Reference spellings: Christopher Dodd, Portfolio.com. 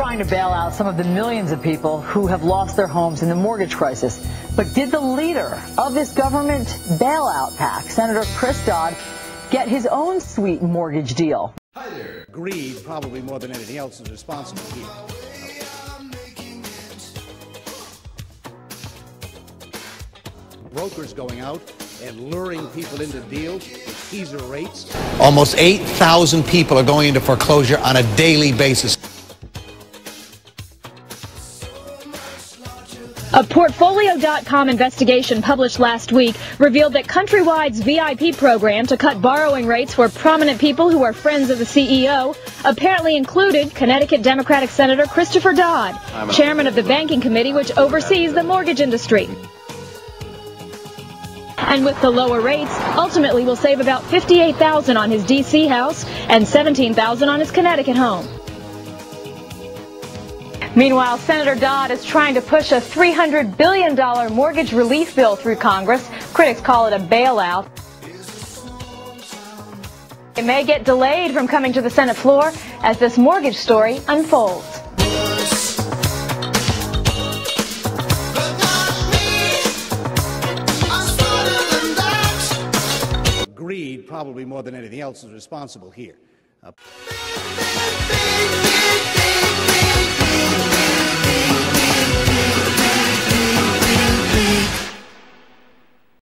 trying to bail out some of the millions of people who have lost their homes in the mortgage crisis. But did the leader of this government bailout pack, Senator Chris Dodd, get his own sweet mortgage deal? Hi there. Greed, probably more than anything else, is responsible here. Brokers going out and luring people into deals with teaser rates. Almost 8,000 people are going into foreclosure on a daily basis. A Portfolio.com investigation published last week revealed that Countrywide's VIP program to cut borrowing rates for prominent people who are friends of the CEO apparently included Connecticut Democratic Senator Christopher Dodd, chairman of the banking committee which oversees the mortgage industry. And with the lower rates, ultimately will save about $58,000 on his D.C. house and $17,000 on his Connecticut home. Meanwhile, Senator Dodd is trying to push a $300 billion mortgage relief bill through Congress. Critics call it a bailout. It may get delayed from coming to the Senate floor as this mortgage story unfolds. Greed, probably more than anything else, is responsible here.